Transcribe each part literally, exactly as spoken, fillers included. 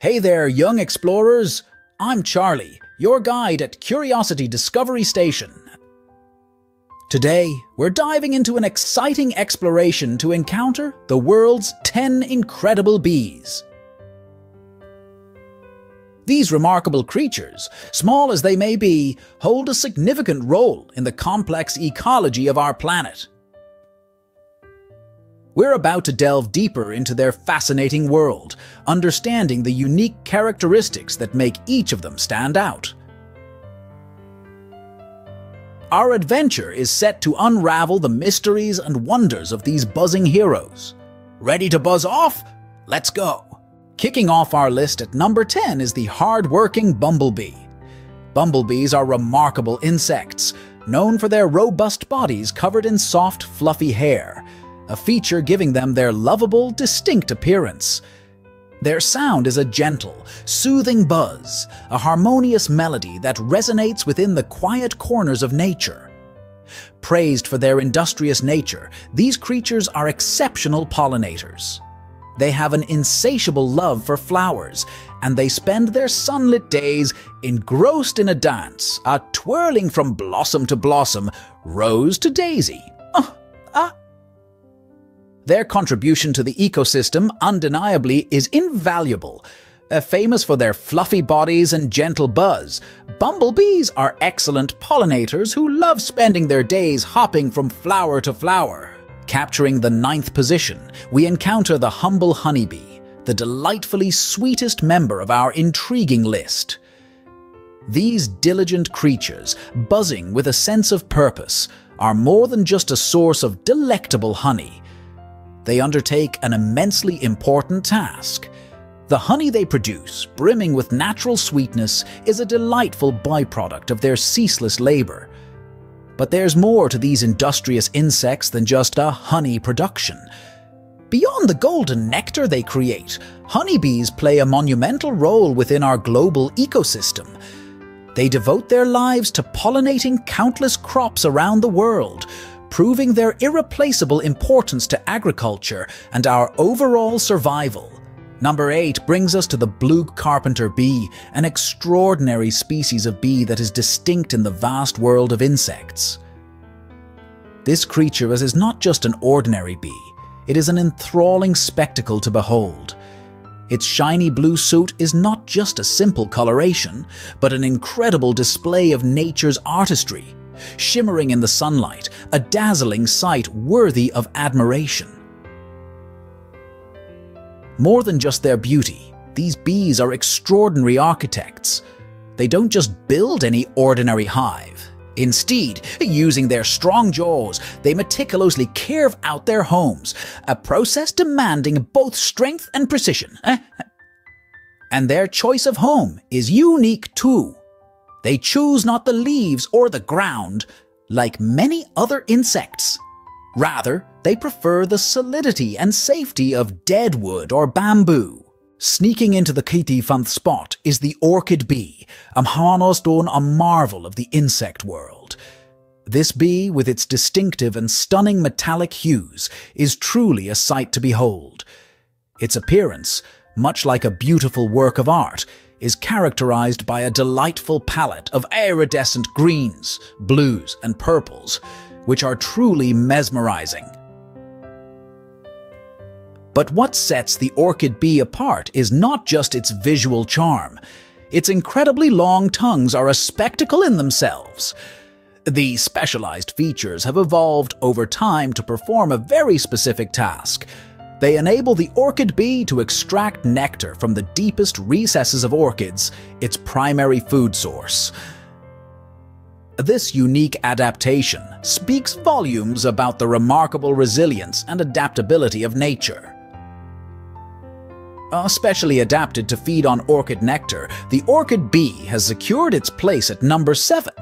Hey there, young explorers! I'm Charlie, your guide at Curiosity Discovery Station. Today, we're diving into an exciting exploration to encounter the world's ten incredible bees. These remarkable creatures, small as they may be, hold a significant role in the complex ecology of our planet. We're about to delve deeper into their fascinating world, understanding the unique characteristics that make each of them stand out. Our adventure is set to unravel the mysteries and wonders of these buzzing heroes. Ready to buzz off? Let's go! Kicking off our list at number ten is the hard-working bumblebee. Bumblebees are remarkable insects, known for their robust bodies covered in soft, fluffy hair, a feature giving them their lovable, distinct appearance. Their sound is a gentle, soothing buzz, a harmonious melody that resonates within the quiet corners of nature. Praised for their industrious nature, these creatures are exceptional pollinators. They have an insatiable love for flowers, and they spend their sunlit days engrossed in a dance, a twirling from blossom to blossom, rose to daisy. Oh, ah. Their contribution to the ecosystem, undeniably, is invaluable. Uh, famous for their fluffy bodies and gentle buzz, bumblebees are excellent pollinators who love spending their days hopping from flower to flower. Capturing the ninth position, we encounter the humble honeybee, the delightfully sweetest member of our intriguing list. These diligent creatures, buzzing with a sense of purpose, are more than just a source of delectable honey. They undertake an immensely important task. The honey they produce, brimming with natural sweetness, is a delightful byproduct of their ceaseless labor. But there's more to these industrious insects than just a honey production. Beyond the golden nectar they create, honeybees play a monumental role within our global ecosystem. They devote their lives to pollinating countless crops around the world, proving their irreplaceable importance to agriculture and our overall survival. Number eight brings us to the blue carpenter bee, an extraordinary species of bee that is distinct in the vast world of insects. This creature is not just an ordinary bee, it is an enthralling spectacle to behold. Its shiny blue suit is not just a simple coloration, but an incredible display of nature's artistry, shimmering in the sunlight, a dazzling sight worthy of admiration. More than just their beauty, these bees are extraordinary architects. They don't just build any ordinary hive. Instead, using their strong jaws, they meticulously carve out their homes, a process demanding both strength and precision. And their choice of home is unique too. They choose not the leaves or the ground, like many other insects. Rather, they prefer the solidity and safety of dead wood or bamboo. Sneaking into the Kittifanth spot is the orchid bee, amhanostone a marvel of the insect world. This bee, with its distinctive and stunning metallic hues, is truly a sight to behold. Its appearance, much like a beautiful work of art, is characterized by a delightful palette of iridescent greens, blues, and purples, which are truly mesmerizing. But what sets the orchid bee apart is not just its visual charm. Its incredibly long tongues are a spectacle in themselves. These specialized features have evolved over time to perform a very specific task. They enable the orchid bee to extract nectar from the deepest recesses of orchids, its primary food source. This unique adaptation speaks volumes about the remarkable resilience and adaptability of nature. Especially adapted to feed on orchid nectar, the orchid bee has secured its place at number seven.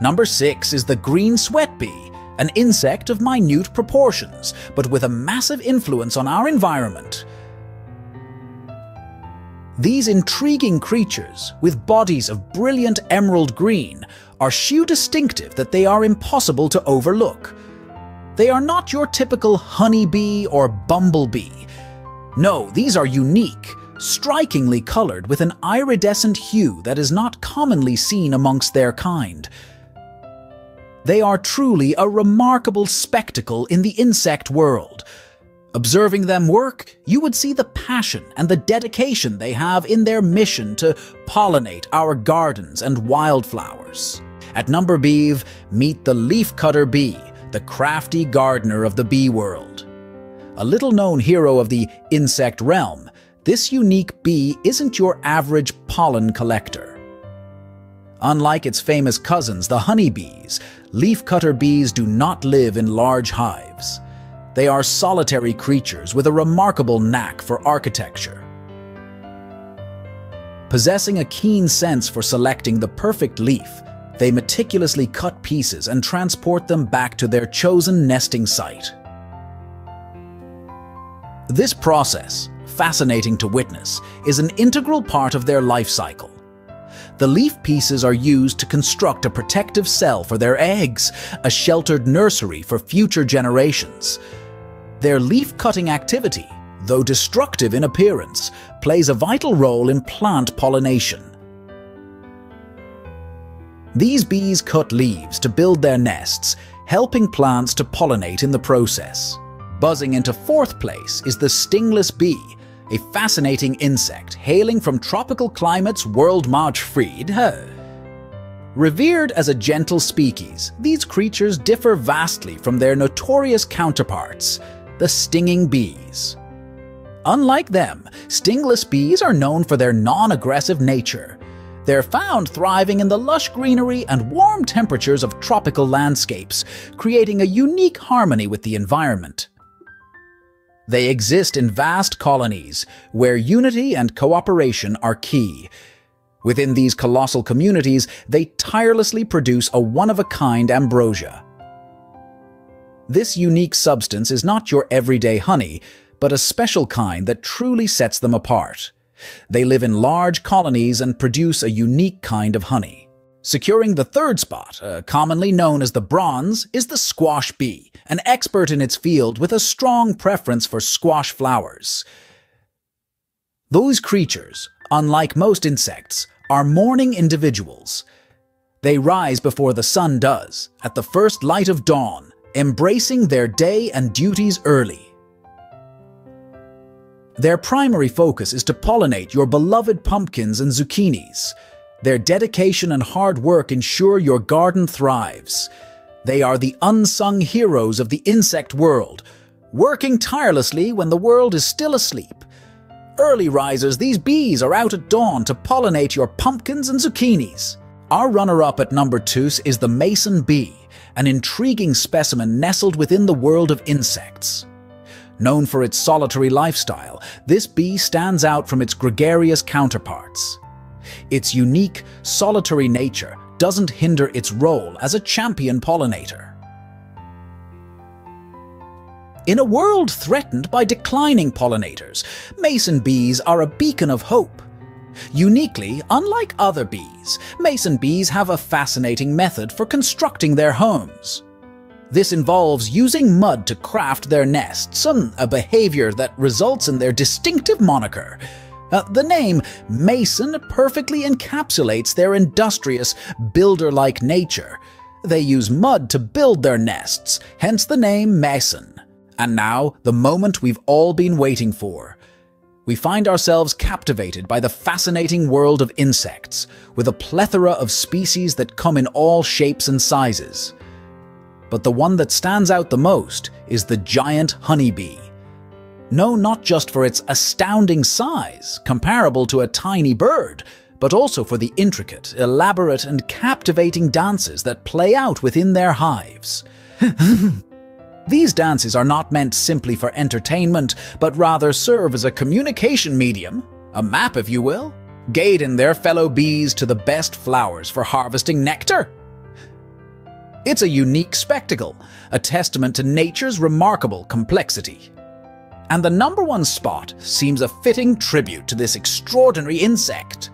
Number six is the green sweat bee, an insect of minute proportions, but with a massive influence on our environment. These intriguing creatures, with bodies of brilliant emerald green, are so distinctive that they are impossible to overlook. They are not your typical honeybee or bumblebee. No, these are unique, strikingly colored with an iridescent hue that is not commonly seen amongst their kind. They are truly a remarkable spectacle in the insect world. Observing them work, you would see the passion and the dedication they have in their mission to pollinate our gardens and wildflowers. At number five, meet the leafcutter bee, the crafty gardener of the bee world. A little-known hero of the insect realm, this unique bee isn't your average pollen collector. Unlike its famous cousins, the honeybees, leafcutter bees do not live in large hives. They are solitary creatures with a remarkable knack for architecture. Possessing a keen sense for selecting the perfect leaf, they meticulously cut pieces and transport them back to their chosen nesting site. This process, fascinating to witness, is an integral part of their life cycle. The leaf pieces are used to construct a protective cell for their eggs, a sheltered nursery for future generations. Their leaf-cutting activity, though destructive in appearance, plays a vital role in plant pollination. These bees cut leaves to build their nests, helping plants to pollinate in the process. Buzzing into fourth place is the stingless bee, a fascinating insect hailing from tropical climates world much freed. Huh. Revered as a gentle species, these creatures differ vastly from their notorious counterparts, the stinging bees. Unlike them, stingless bees are known for their non-aggressive nature. They're found thriving in the lush greenery and warm temperatures of tropical landscapes, creating a unique harmony with the environment. They exist in vast colonies, where unity and cooperation are key. Within these colossal communities, they tirelessly produce a one-of-a-kind ambrosia. This unique substance is not your everyday honey, but a special kind that truly sets them apart. They live in large colonies and produce a unique kind of honey. Securing the third spot, uh, commonly known as the bronze, is the squash bee, an expert in its field with a strong preference for squash flowers. Those creatures, unlike most insects, are morning individuals. They rise before the sun does, at the first light of dawn, embracing their day and duties early. Their primary focus is to pollinate your beloved pumpkins and zucchinis. Their dedication and hard work ensure your garden thrives. They are the unsung heroes of the insect world, working tirelessly when the world is still asleep. Early risers, these bees are out at dawn to pollinate your pumpkins and zucchinis. Our runner-up at number two is the Mason bee, an intriguing specimen nestled within the world of insects. Known for its solitary lifestyle, this bee stands out from its gregarious counterparts. Its unique, solitary nature doesn't hinder its role as a champion pollinator. In a world threatened by declining pollinators, Mason bees are a beacon of hope. Uniquely, unlike other bees, Mason bees have a fascinating method for constructing their homes. This involves using mud to craft their nests, a behavior that results in their distinctive moniker. Uh, the name Mason perfectly encapsulates their industrious, builder-like nature. They use mud to build their nests, hence the name Mason. And now, the moment we've all been waiting for. We find ourselves captivated by the fascinating world of insects, with a plethora of species that come in all shapes and sizes. But the one that stands out the most is the giant honey bee. Known not just for its astounding size, comparable to a tiny bird, but also for the intricate, elaborate, and captivating dances that play out within their hives. These dances are not meant simply for entertainment, but rather serve as a communication medium, a map if you will, guiding their fellow bees to the best flowers for harvesting nectar. It's a unique spectacle, a testament to nature's remarkable complexity. And the number one spot seems a fitting tribute to this extraordinary insect.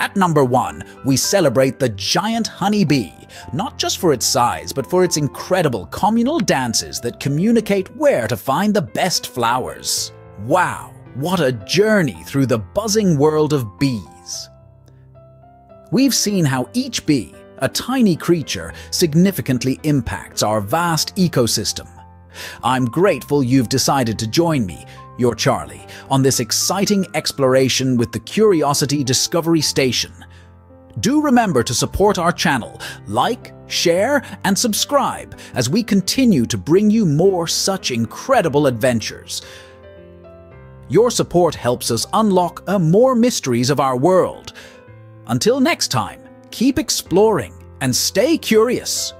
At number one, we celebrate the giant honey bee, not just for its size, but for its incredible communal dances that communicate where to find the best flowers. Wow, What a journey through the buzzing world of bees! We've seen how each bee, a tiny creature, significantly impacts our vast ecosystem. I'm grateful you've decided to join me, your Charlie, on this exciting exploration with the Curiosity Discovery Station. Do remember to support our channel, like, share, and subscribe as we continue to bring you more such incredible adventures. Your support helps us unlock more mysteries of our world. Until next time, keep exploring and stay curious.